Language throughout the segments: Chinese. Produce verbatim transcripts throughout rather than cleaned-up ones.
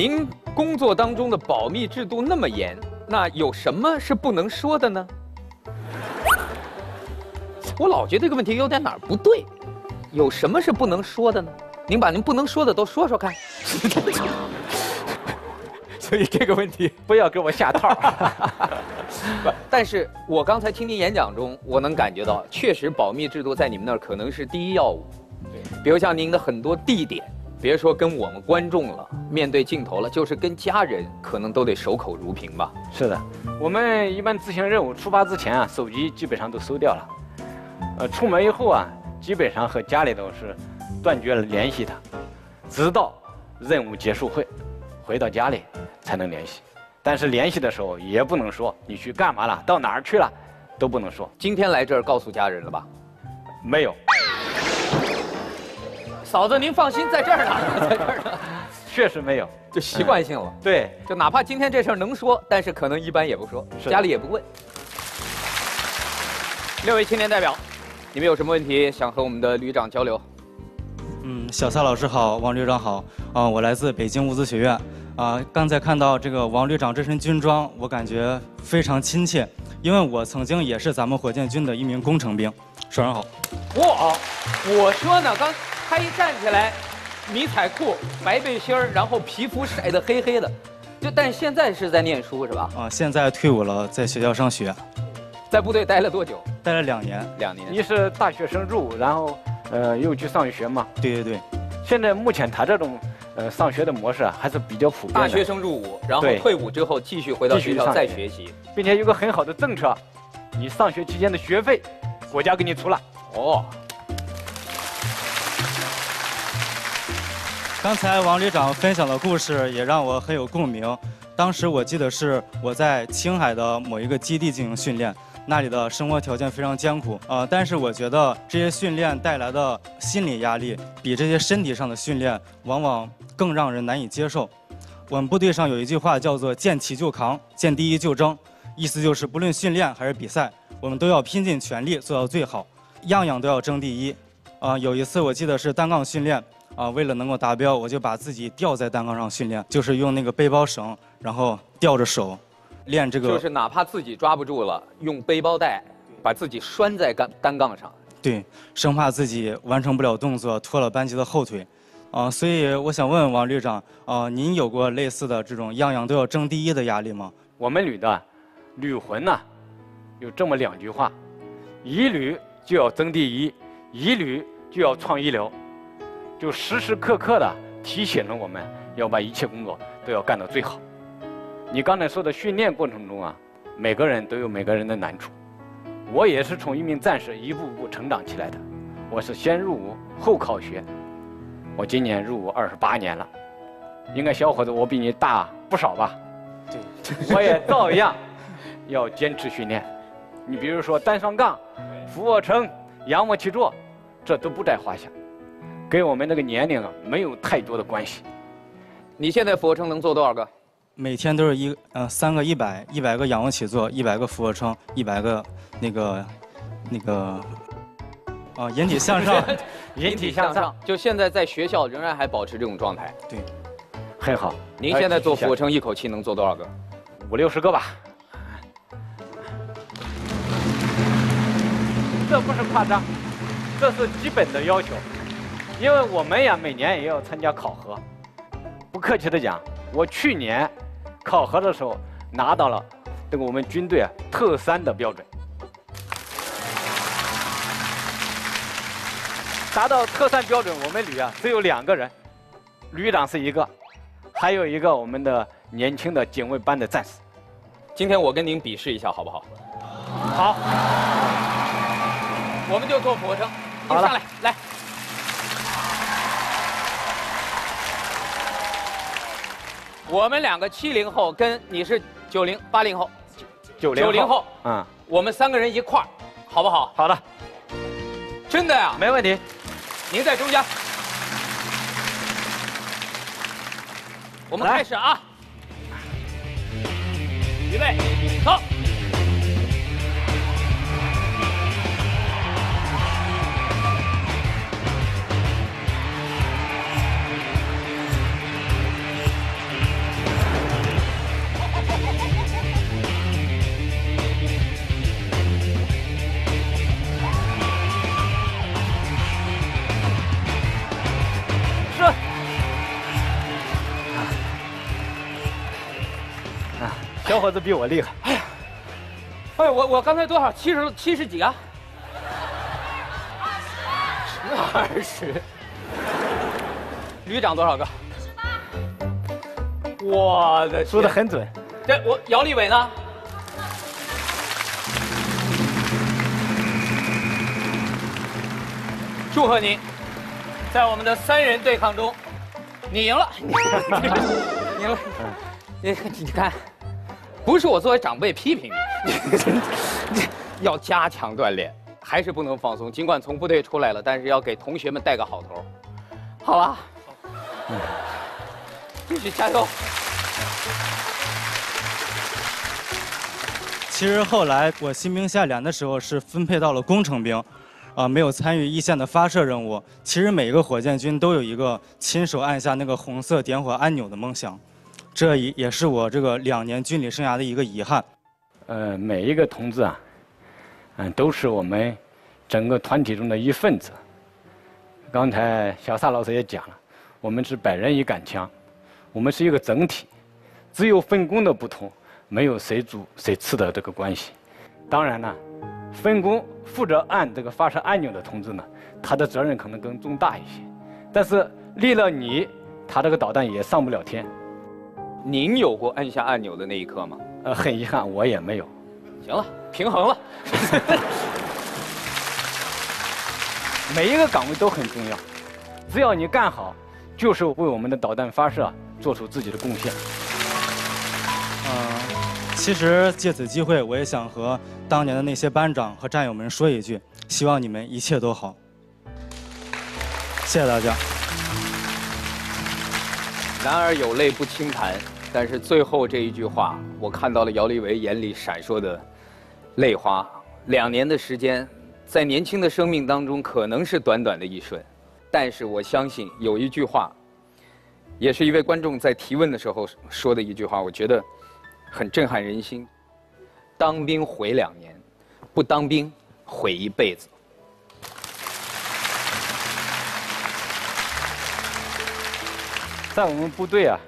您工作当中的保密制度那么严，那有什么是不能说的呢？我老觉得这个问题有点哪儿不对，有什么是不能说的呢？您把您不能说的都说说看。所以这个问题不要给我下套。但是我刚才听您演讲中，我能感觉到，确实保密制度在你们那儿可能是第一要务。对，比如像您的很多地点，别说跟我们观众了，面对镜头了，就是跟家人，可能都得守口如瓶吧。是的，我们一般执行任务出发之前啊，手机基本上都收掉了。呃，出门以后啊，基本上和家里头是断绝了联系的，直到任务结束会，回到家里才能联系。但是联系的时候也不能说你去干嘛了，到哪儿去了，都不能说。今天来这儿告诉家人了吧？没有。嫂子，您放心，在这儿呢，在这儿呢。确实没有，就习惯性了。嗯、对，就哪怕今天这事儿能说，但是可能一般也不说，家里也不问。六位青年代表，你们有什么问题想和我们的旅长交流？嗯，小撒老师好，王旅长好。啊、呃，我来自北京物资学院。啊、呃，刚才看到这个王旅长这身军装，我感觉非常亲切，因为我曾经也是咱们火箭军的一名工程兵。首长好。哇，我说呢，刚他一站起来，迷彩裤、白背心儿，然后皮肤晒得黑黑的，就但现在是在念书是吧？啊、呃，现在退伍了，在学校上学。在部队待了多久？待了两年。两年。你是大学生入伍，然后呃又去上学嘛？对对对。现在目前他这种。呃，上学的模式啊，还是比较普遍的。大学生入伍，然后退伍之后继续回到学校再学习，并且有个很好的政策，你上学期间的学费，国家给你出了。哦。刚才王旅长分享的故事也让我很有共鸣。当时我记得是我在青海的某一个基地进行训练，那里的生活条件非常艰苦。呃，但是我觉得这些训练带来的心理压力，比这些身体上的训练往往更让人难以接受。我们部队上有一句话叫做“见起就扛，见第一就争”，意思就是不论训练还是比赛，我们都要拼尽全力做到最好，样样都要争第一。啊、呃，有一次我记得是单杠训练，啊、呃，为了能够达标，我就把自己吊在单杠上训练，就是用那个背包绳，然后吊着手练这个。就是哪怕自己抓不住了，用背包带把自己拴在单单杠上。对，生怕自己完成不了动作，拖了班级的后腿。啊、呃，所以我想问问王旅长，啊、呃，您有过类似的这种样样都要争第一的压力吗？我们旅的旅魂呢、啊，有这么两句话：一旅就要争第一，一旅就要创一流，就时时刻刻的提醒了我们要把一切工作都要干到最好。你刚才说的训练过程中啊，每个人都有每个人的难处，我也是从一名战士一步步成长起来的，我是先入伍后考学。我今年入伍二十八年了，应该小伙子我比你大不少吧？对，我也照样要坚持训练。你比如说单双杠、俯卧撑、仰卧起坐，这都不在话下，跟我们那个年龄啊没有太多的关系。你现在俯卧撑能做多少个？每天都是一呃三个一百，一百个仰卧起坐，一百个俯卧撑，一百个那个那个。啊，引体向上，引体向上，就现在在学校仍然还保持这种状态，对，很好。您现在做俯卧撑一口气能做多少个？五六十个吧。这不是夸张，这是基本的要求，因为我们呀每年也要参加考核。不客气的讲，我去年考核的时候拿到了这个我们军队啊特三的标准。达到特三标准，我们旅啊只有两个人，旅长是一个，还有一个我们的年轻的警卫班的战士。今天我跟您比试一下，好不好？好，我们就做俯卧撑。您上来，来。我们两个七零后，跟你是九零八零后，九零后，嗯，我们三个人一块儿，好不好？好的。真的呀？没问题。您在中间，我们开始啊！预备，走！小伙子比我厉害。哎呀，哎，我我刚才多少？七十七十几啊？二十。二十。旅长多少个？四十八。我的，说的很准。这我姚立伟呢？ 祝贺您，在我们的三人对抗中，你赢了，你赢了。你你看，不是我作为长辈批评你，要加强锻炼，还是不能放松。尽管从部队出来了，但是要给同学们带个好头，好吧？继续加油。其实后来我新兵下连的时候是分配到了工程兵。 啊、呃，没有参与一线的发射任务。其实每个火箭军都有一个亲手按下那个红色点火按钮的梦想，这也也是我这个两年军旅生涯的一个遗憾。呃，每一个同志啊，嗯、呃，都是我们整个团体中的一份子。刚才小撒老师也讲了，我们是百人一杆枪，我们是一个整体，只有分工的不同，没有谁主谁次的这个关系。当然了。 分工负责按这个发射按钮的同志呢，他的责任可能更重大一些。但是离了你，他这个导弹也上不了天。您有过按下按钮的那一刻吗？呃，很遗憾，我也没有。行了，平衡了。每一个岗位都很重要，只要你干好，就是为我们的导弹发射做出自己的贡献。嗯。 其实借此机会，我也想和当年的那些班长和战友们说一句：希望你们一切都好。谢谢大家。男儿有泪不轻弹，但是最后这一句话，我看到了姚立伟眼里闪烁的泪花。两年的时间，在年轻的生命当中，可能是短短的一瞬，但是我相信有一句话，也是一位观众在提问的时候说的一句话，我觉得。 很震撼人心，当兵毁两年，不当兵毁一辈子。在我们部队啊，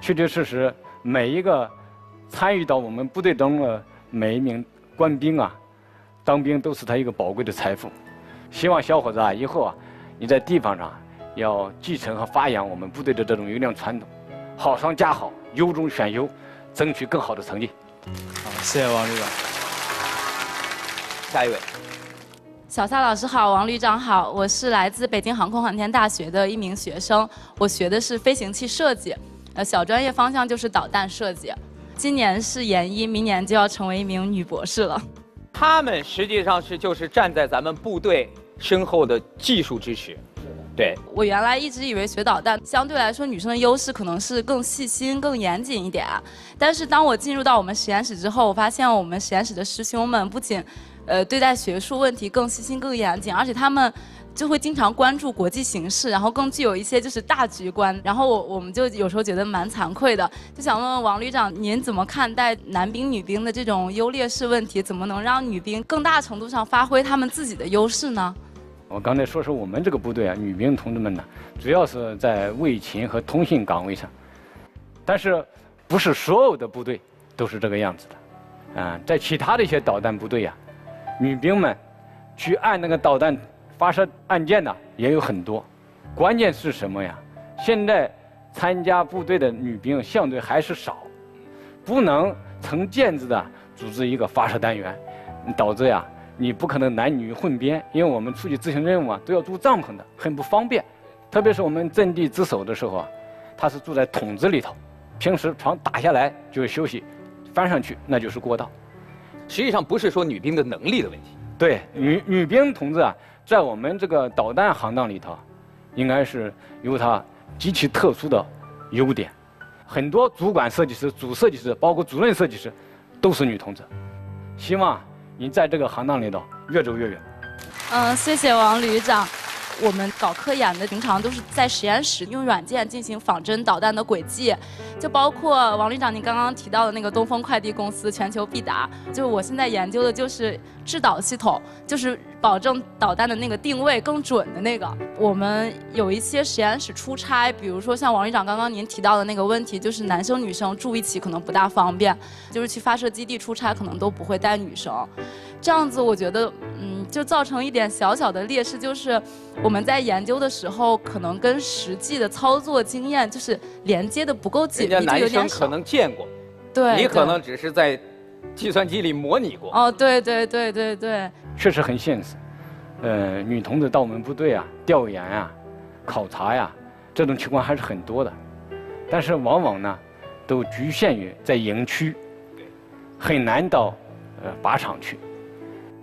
确确实实，每一个参与到我们部队中的每一名官兵啊，当兵都是他一个宝贵的财富。希望小伙子啊，以后啊，你在地方上要继承和发扬我们部队的这种优良传统，好上加好，优中选优。 争取更好的成绩。好，谢谢王旅长。下一位，小撒老师好，王旅长好，我是来自北京航空航天大学的一名学生，我学的是飞行器设计，呃，小专业方向就是导弹设计。今年是研一，明年就要成为一名女博士了。他们实际上是就是站在咱们部队身后的技术支持。 对，我原来一直以为学导弹相对来说女生的优势可能是更细心、更严谨一点啊。但是当我进入到我们实验室之后，我发现我们实验室的师兄们不仅，呃，对待学术问题更细心、更严谨，而且他们就会经常关注国际形势，然后更具有一些就是大局观。然后我我们就有时候觉得蛮惭愧的，就想问问王旅长，您怎么看待男兵、女兵的这种优劣势问题？怎么能让女兵更大程度上发挥他们自己的优势呢？ 我刚才说说我们这个部队啊，女兵同志们呢，主要是在卫勤和通信岗位上，但是不是所有的部队都是这个样子的，啊、呃，在其他的一些导弹部队呀、啊，女兵们去按那个导弹发射按键呢也有很多，关键是什么呀？现在参加部队的女兵相对还是少，不能成建制的组织一个发射单元，导致呀。 你不可能男女混编，因为我们出去执行任务啊，都要住帐篷的，很不方便。特别是我们阵地值守的时候啊，他是住在筒子里头，平时床打下来就是休息，翻上去那就是过道。实际上不是说女兵的能力的问题，对女女兵同志啊，在我们这个导弹行当里头，应该是有她极其特殊的优点。很多主管设计师、主设计师，包括主任设计师，都是女同志。希望。 您在这个行当里头越走越远。嗯，谢谢王旅长。我们搞科研的，平常都是在实验室用软件进行仿真导弹的轨迹，就包括王旅长您刚刚提到的那个东风快递公司全球必达，就我现在研究的就是制导系统，就是保证导弹的那个定位更准的那个。我们有一些实验室出差，比如说像王旅长刚刚您提到的那个问题，就是男生女生住一起可能不大方便，就是去发射基地出差可能都不会带女生，这样子我觉得嗯就造成一点小小的劣势，就是我们在研究的时候可能跟实际的操作经验就是连接的不够紧密，人家男生可能见过，对，你可能只是在计算机里模拟过。哦，对对对对对，确实很现实。呃，女同志到我们部队啊调研啊考察呀、啊、这种情况还是很多的，但是往往呢都局限于在营区，很难到呃靶场去。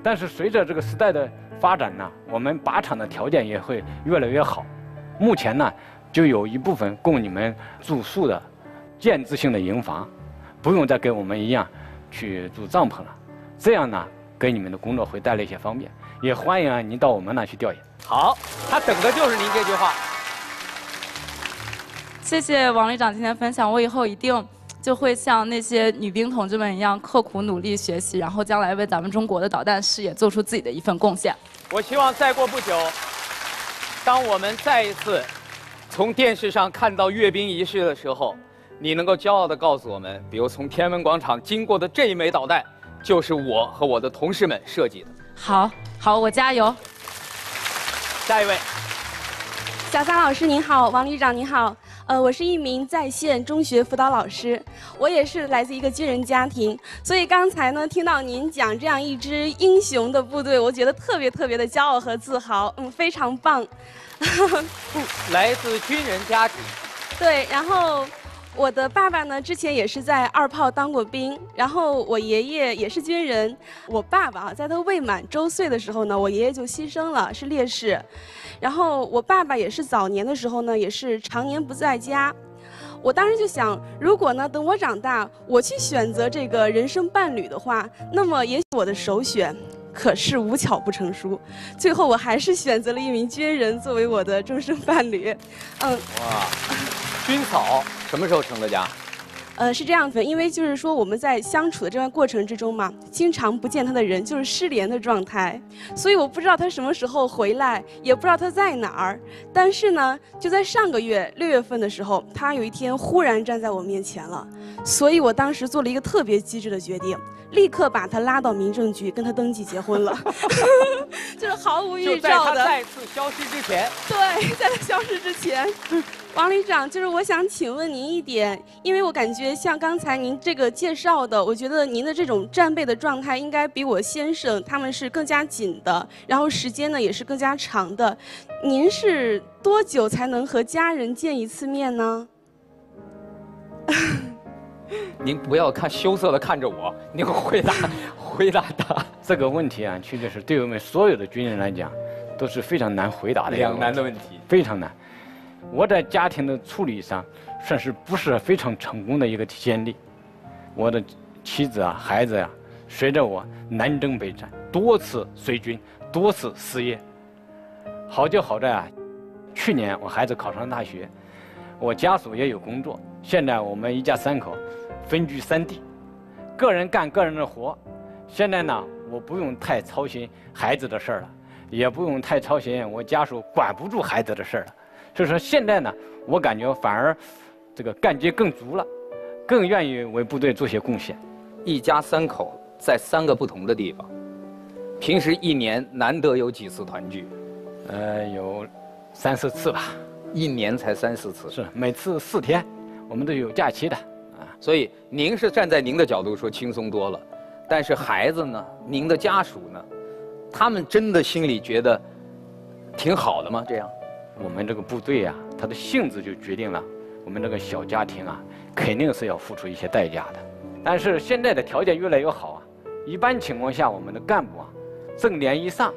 但是随着这个时代的发展呢，我们靶场的条件也会越来越好。目前呢，就有一部分供你们住宿的建制性的营房，不用再跟我们一样去住帐篷了。这样呢，给你们的工作会带来一些方便。也欢迎啊，您到我们那去调研。好，他等的就是您这句话。谢谢王旅长今天分享，我以后一定就会像那些女兵同志们一样刻苦努力学习，然后将来为咱们中国的导弹事业做出自己的一份贡献。我希望再过不久，当我们再一次从电视上看到阅兵仪式的时候，你能够骄傲地告诉我们，比如从天安门广场经过的这一枚导弹，就是我和我的同事们设计的。好，好，我加油。下一位，小桑老师您好，王旅长您好。呃，我是一名在线中学辅导老师，我也是来自一个军人家庭，所以刚才呢听到您讲这样一支英雄的部队，我觉得特别特别的骄傲和自豪，嗯，非常棒。来自军人家庭。对，然后我的爸爸呢之前也是在二炮当过兵，然后我爷爷也是军人，我爸爸啊在他未满周岁的时候呢，我爷爷就牺牲了，是烈士。然后我爸爸也是早年的时候呢，也是常年不在家。我当时就想，如果呢等我长大，我去选择这个人生伴侣的话，那么也许我的首选。可是无巧不成书，最后我还是选择了一名军人作为我的终身伴侣。嗯，哇，军嫂什么时候成的家？呃，是这样子，因为就是说我们在相处的这段过程之中嘛，经常不见他的人就是失联的状态，所以我不知道他什么时候回来，也不知道他在哪儿。但是呢，就在上个月六月份的时候，他有一天忽然站在我面前了，所以我当时做了一个特别机智的决定，立刻把他拉到民政局跟他登记结婚了。就是毫无预兆的。就在他再次消失之前。对，在他消失之前。王旅长，就是我想请问您一点，因为我感觉像刚才您这个介绍的，我觉得您的这种战备的状态应该比我先生他们是更加紧的，然后时间呢也是更加长的。您是多久才能和家人见一次面呢？您不要看羞涩地看着我，您回答回答他这个问题啊，确实是对我们所有的军人来讲都是非常难回答的两难的问题，非常难。我在家庭的处理上，算是不是非常成功的一个先例。我的妻子啊、孩子呀、啊，随着我南征北战，多次随军，多次失业。好就好在啊，去年我孩子考上大学，我家属也有工作。现在我们一家三口分居三地，个人干个人的活。现在呢，我不用太操心孩子的事儿了，也不用太操心我家属管不住孩子的事儿了。所以说现在呢，我感觉反而这个干劲更足了，更愿意为部队做些贡献。一家三口在三个不同的地方，平时一年难得有几次团聚？呃，有三四次吧。一年才三四次？是，每次四天，我们都有假期的啊。所以您是站在您的角度说轻松多了，但是孩子呢，您的家属呢，他们真的心里觉得挺好的吗？这样？我们这个部队啊，它的性质就决定了我们这个小家庭啊，肯定是要付出一些代价的。但是现在的条件越来越好啊，一般情况下我们的干部啊，正连以上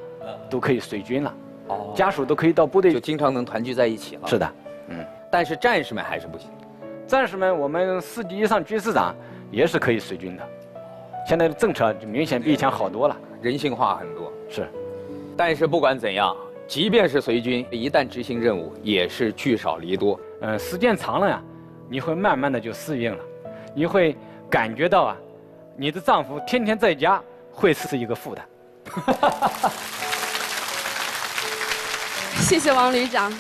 都可以随军了，哦，家属都可以到部队，就经常能团聚在一起了。是的，嗯。但是战士们还是不行。战士们，我们四级以上军士长也是可以随军的。现在的政策就明显比以前好多了，人性化很多。是。但是不管怎样，即便是随军，一旦执行任务，也是聚少离多。呃，时间长了呀、啊，你会慢慢的就适应了，你会感觉到啊，你的丈夫天天在家会是一个负担。谢谢王旅长。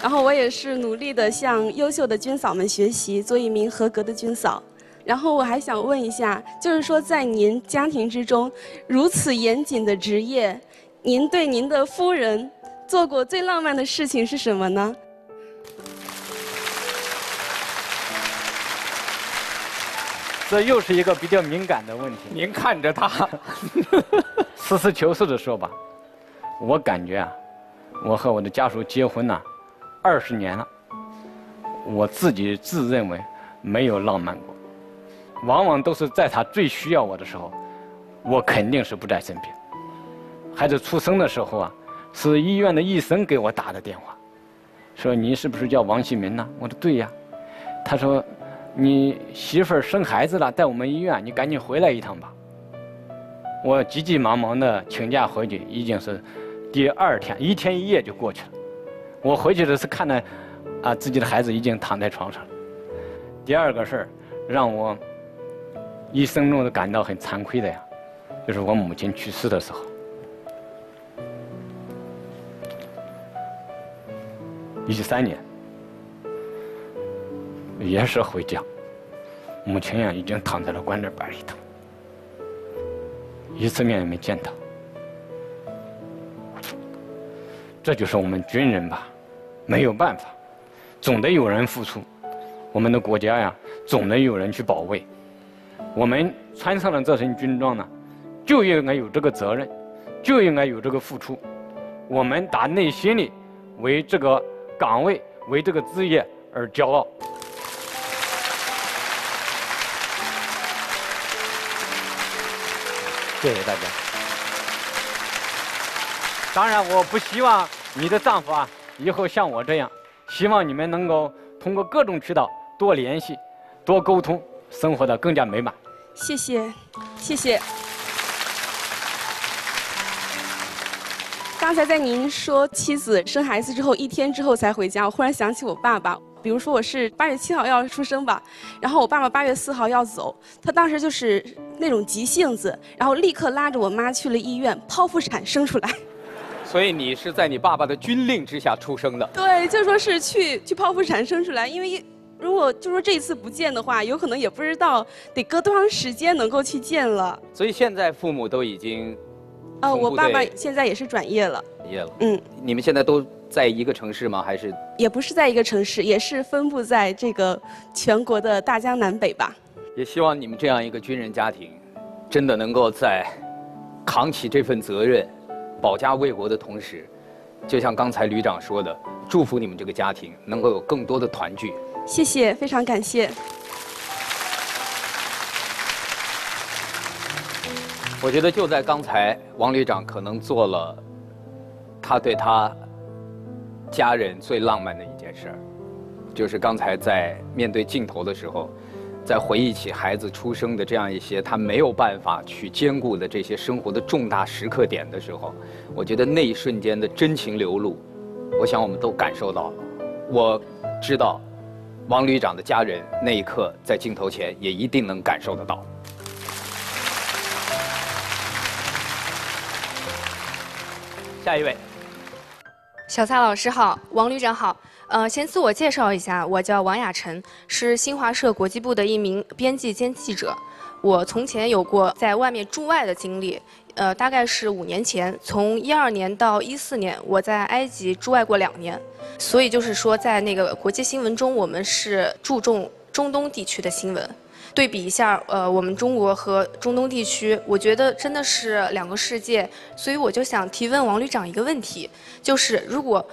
然后我也是努力地向优秀的军嫂们学习，做一名合格的军嫂。然后我还想问一下，就是说在您家庭之中，如此严谨的职业，您对您的夫人做过最浪漫的事情是什么呢？这又是一个比较敏感的问题。您看着他，实事求是地说吧，我感觉啊，我和我的家属结婚呢、啊。 二十年了，我自己自认为没有浪漫过，往往都是在他最需要我的时候，我肯定是不在身边。孩子出生的时候啊，是医院的医生给我打的电话，说你是不是叫王希明呢？我说对呀。他说你媳妇儿生孩子了，在我们医院，你赶紧回来一趟吧。我急急忙忙的请假回去，已经是第二天，一天一夜就过去了。 我回去的是看到，啊，自己的孩子已经躺在床上了。第二个事儿，让我一生中都感到很惭愧的呀，就是我母亲去世的时候。一三年，也是回家，母亲呀已经躺在了棺材板里头，一次面也没见到。 这就是我们军人吧，没有办法，总得有人付出。我们的国家呀，总得有人去保卫。我们穿上了这身军装呢，就应该有这个责任，就应该有这个付出。我们打内心里为这个岗位、为这个职业而骄傲。谢谢大家。当然，我不希望。 你的丈夫啊，以后像我这样，希望你们能够通过各种渠道多联系，多沟通，生活的更加美满。谢谢，谢谢。刚才在您说妻子生孩子之后一天之后才回家，我忽然想起我爸爸。比如说我是八月七号要出生吧，然后我爸爸八月四号要走，他当时就是那种急性子，然后立刻拉着我妈去了医院剖腹产生出来。 所以你是在你爸爸的军令之下出生的？对，就说是去去剖腹产生出来，因为如果就说这一次不见的话，有可能也不知道得隔多长时间能够去见了。所以现在父母都已经，呃，我爸爸现在也是转业了。转业了。嗯，你们现在都在一个城市吗？还是？也不是在一个城市，也是分布在这个全国的大江南北吧。也希望你们这样一个军人家庭，真的能够在扛起这份责任。 保家卫国的同时，就像刚才旅长说的，祝福你们这个家庭能够有更多的团聚。谢谢，非常感谢。我觉得就在刚才，王旅长可能做了他对他家人最浪漫的一件事儿，就是刚才在面对镜头的时候，在回忆起孩子出生的这样一些他没有办法去兼顾的这些生活的重大时刻点的时候，我觉得那一瞬间的真情流露，我想我们都感受到了。我知道，王旅长的家人那一刻在镜头前也一定能感受得到。下一位，小蔡老师好，王旅长好。 呃，先自我介绍一下，我叫王雅晨，是新华社国际部的一名编辑兼记者。我从前有过在外面驻外的经历，呃，大概是五年前，从一二年到一四年，我在埃及驻外过两年。所以就是说，在那个国际新闻中，我们是注重中东地区的新闻。对比一下，呃，我们中国和中东地区，我觉得真的是两个世界。所以我就想提问王旅长一个问题，就是如果。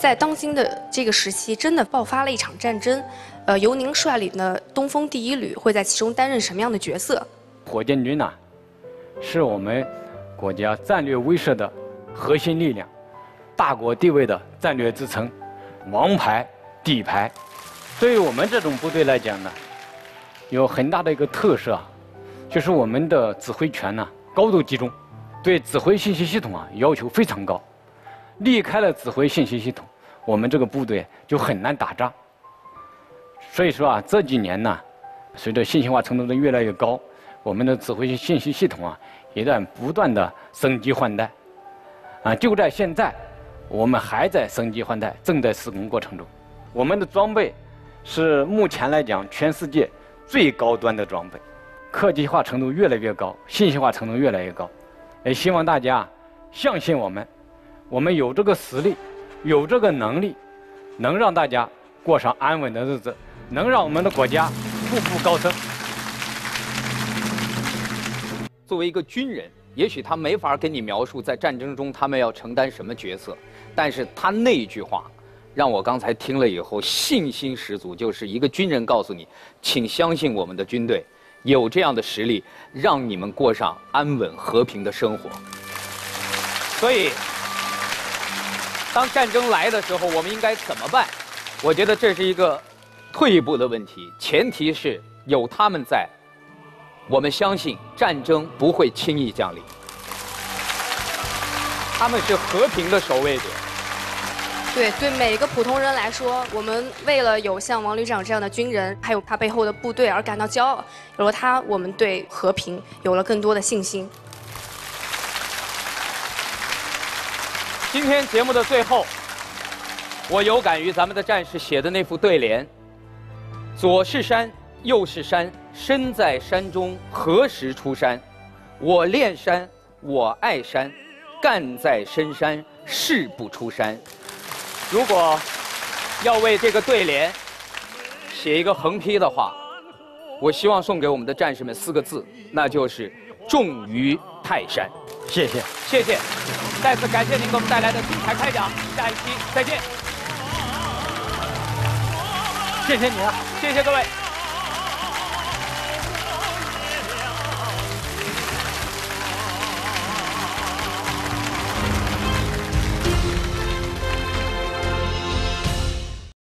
在当今的这个时期，真的爆发了一场战争。呃，由您率领的东风第一旅会在其中担任什么样的角色？火箭军呐，是我们国家战略威慑的核心力量，大国地位的战略支撑，王牌、底牌。对于我们这种部队来讲呢，有很大的一个特色，啊，就是我们的指挥权呢高度集中，对指挥信息系统啊要求非常高。离开了指挥信息系统，我们这个部队就很难打仗。所以说啊，这几年呢，随着信息化程度的越来越高，我们的指挥信息系统啊，也在不断的升级换代。啊，就在现在，我们还在升级换代，正在施工过程中。我们的装备是目前来讲全世界最高端的装备，科技化程度越来越高，信息化程度越来越高。也希望大家相信我们，我们有这个实力，有这个能力，能让大家过上安稳的日子，能让我们的国家步步高升。作为一个军人，也许他没法跟你描述在战争中他们要承担什么角色，但是他那一句话让我刚才听了以后信心十足，就是一个军人告诉你，请相信我们的军队有这样的实力，让你们过上安稳和平的生活。所以，当战争来的时候，我们应该怎么办？我觉得这是一个退一步的问题，前提是有他们在，我们相信战争不会轻易降临。他们是和平的守卫者。对，对每个普通人来说，我们为了有像王旅长这样的军人，还有他背后的部队而感到骄傲。有了他，我们对和平有了更多的信心。今天节目的最后，我有感于咱们的战士写的那副对联：左是山，右是山，身在山中何时出山？我恋山，我爱山，干在深山誓不出山。如果要为这个对联写一个横批的话，我希望送给我们的战士们四个字，那就是重于泰山。谢谢，谢谢，再次感谢您给我们带来的精彩开讲，下一期再见。谢谢你啊，谢谢各位。